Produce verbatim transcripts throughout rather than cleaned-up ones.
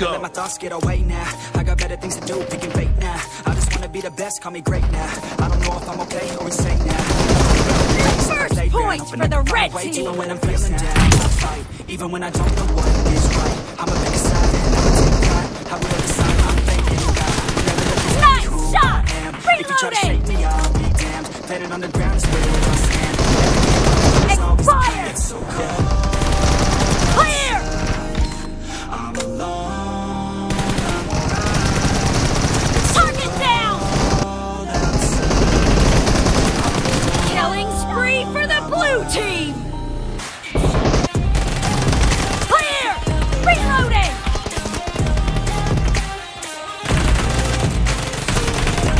go. Let my thoughts get away now. I got better things to do, picking fate now. I just wanna be the best, call me great now. I don't know if I'm okay or insane now. First point for the red team. Even when I'm feeling down, I fight. Even when I don't know what is right, I'm a big side and I'm a take God. I will decide I'm thinking God. Nice shot! If you try to shake me, I'll be damned. Planted on the ground is where I stand. It's fire! It's so cold. Team! Clear! Reloading!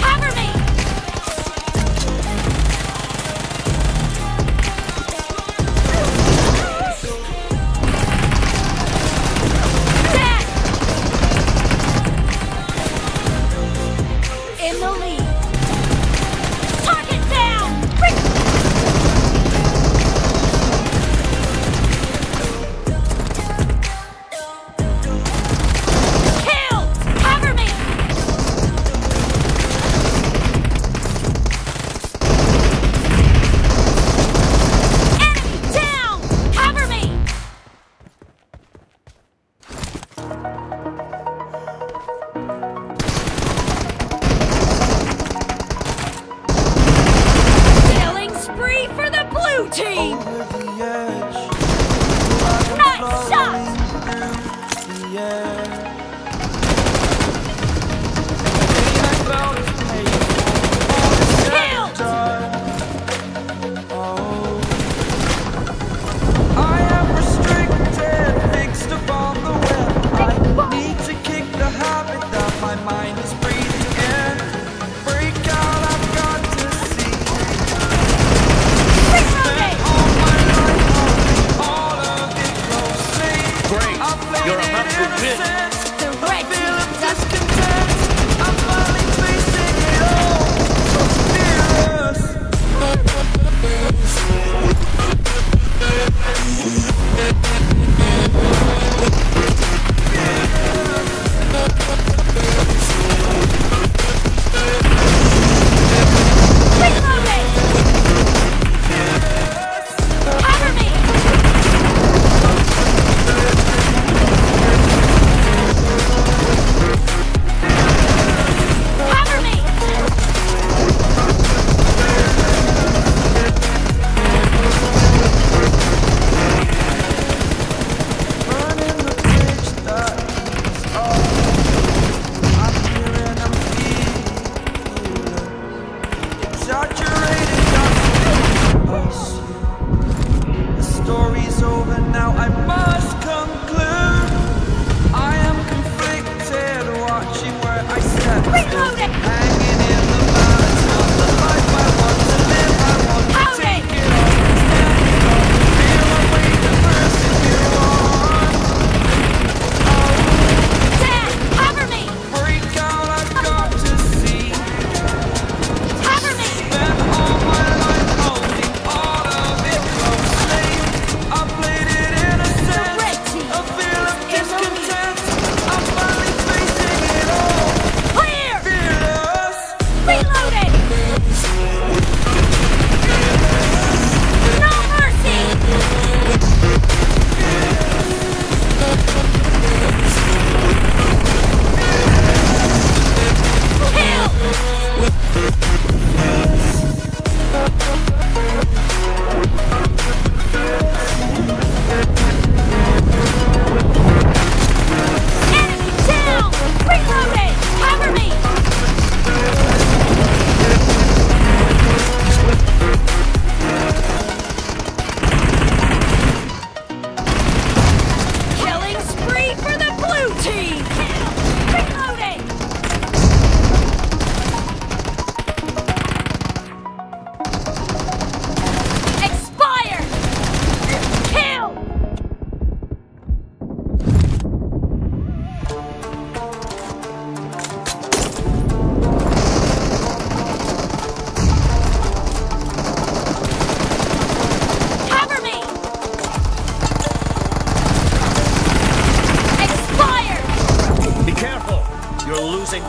Cover me! Back! In the lead. Target down! Re-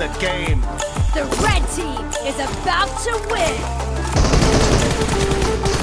the game. The red team is about to win.